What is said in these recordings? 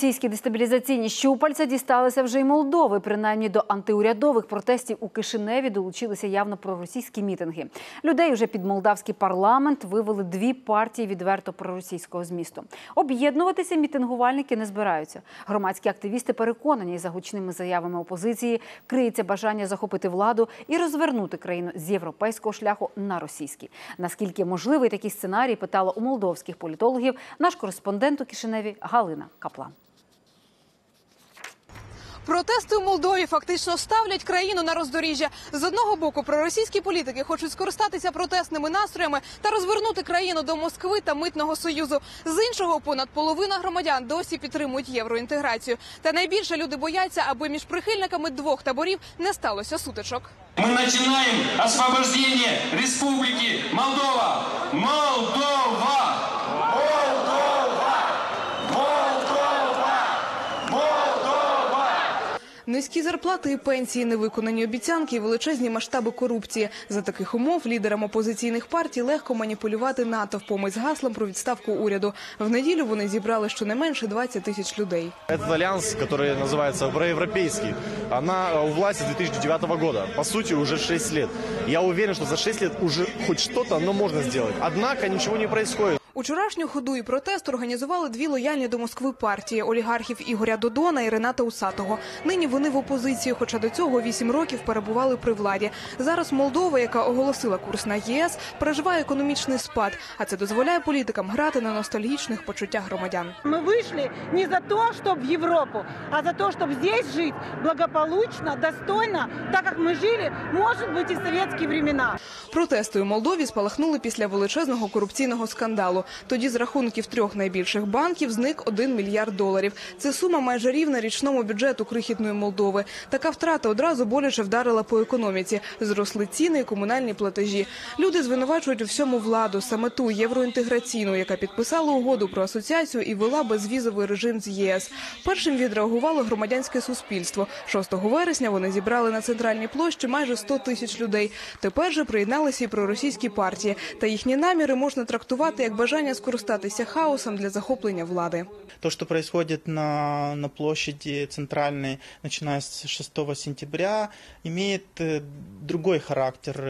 Російські дестабілізаційні щупальця дісталися вже й Молдови. Принаймні до антиурядових протестів у Кишиневі долучилися явно проросійські мітинги. Людей уже під молдавський парламент вивели дві партії відверто проросійського змісту. Об'єднуватися мітингувальники не збираються. Громадські активісти переконані, за гучними заявами опозиції криється бажання захопити владу і розвернути країну з європейського шляху на російський. Наскільки можливий такий сценарій, питала у молдовських політологів наш кореспондент у Кишиневі Галина Каплан. Протести в Молдові фактично ставлять країну на роздоріжжя. З одного боку, проросійські політики хочуть скористатися протестними настроями та розвернути країну до Москви та Митного Союзу. З іншого, понад половина громадян досі підтримують євроінтеграцію. Та найбільше люди бояться, аби між прихильниками двох таборів не сталося сутичок. Ми починаємо освобождення Республіки Молдова! Молдова! Низькі зарплати і пенсії, невиконані обіцянки і величезні масштаби корупції. За таких умов лідерам опозиційних партій легко маніпулювати натовпом із гаслом про відставку уряду. В неділю вони зібрали щонайменше 20 тисяч людей. Цей альянс, який називається проєвропейський, вона у владі з 2009 року. По суті, вже 6 років. Я впевнений, що за 6 років вже хоч щось можна зробити. Однак нічого не відбувається. Учорашню ходу і протест організували дві лояльні до Москви партії – олігархів Ігоря Додона і Рената Усатого. Нині вони в опозиції, хоча до цього 8 років перебували при владі. Зараз Молдова, яка оголосила курс на ЄС, переживає економічний спад, а це дозволяє політикам грати на ностальгічних почуттях громадян. Ми вийшли не за те, щоб в Європу, а за те, щоб тут жити благополучно, достойно, так як ми жили, може бути, і в совєтські времена. Протести у Молдові спалахнули після величезного корупційного скандалу. Тоді з рахунків трьох найбільших банків зник $1 мільярд. Це сума майже рівна річному бюджету крихітної Молдови. Така втрата одразу боляче вдарила по економіці. Зросли ціни і комунальні платежі. Люди звинувачують у всьому владу, саме ту євроінтеграційну, яка підписала угоду про асоціацію і ввела безвізовий режим з ЄС. Першим відреагувало громадянське суспільство. 6 вересня вони зібрали на центральній площі майже 100 тисяч людей. Тепер же приєдналися і проросійські партії. Та їхні наміри можна трактувати як бажання скористатися хаосом для захоплення влади. То, что происходит на площади центральной, начиная с 6 сентября, имеет другой характер.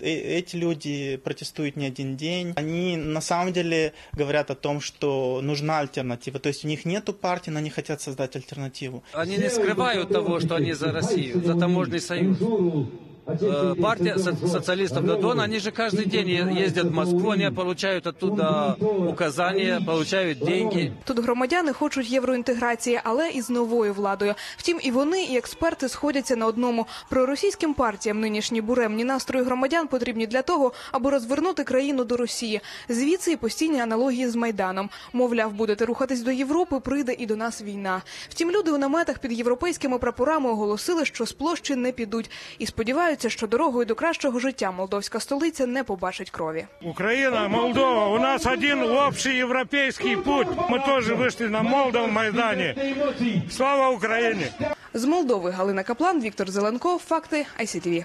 Эти люди протестуют не один день. Они на самом деле говорят о том, что нужна альтернатива. То есть у них нету партии, но они хотят создать альтернативу. Они не скрывают того, что они за Россию, за таможенный союз. Партия социалистов Додона, они же каждый день ездят в Москву, они получают оттуда указания, получают деньги. Тут громадяни хочуть євроінтеграції, але із новою владою. Втім, і вони, і експерти сходяться на одному. Проросійським партіям нинішні буремні настрої громадян потрібні для того, аби розвернути країну до Росії. Звідси і постійні аналогії з Майданом. Мовляв, будете рухатись до Європи, прийде і до нас війна. Втім, люди у наметах під європейськими прапорами оголосили, що з площі не підуть. І сподіваються, що дорогою до кращого життя молдовська столиця не побачить крові. Україна, Молдова, у нас один общий європейський путь. Ми теж вийшли на Молдов Майдані. Слава Україні! З Молдови Галина Каплан, Віктор Зеленко, Факти ICTV.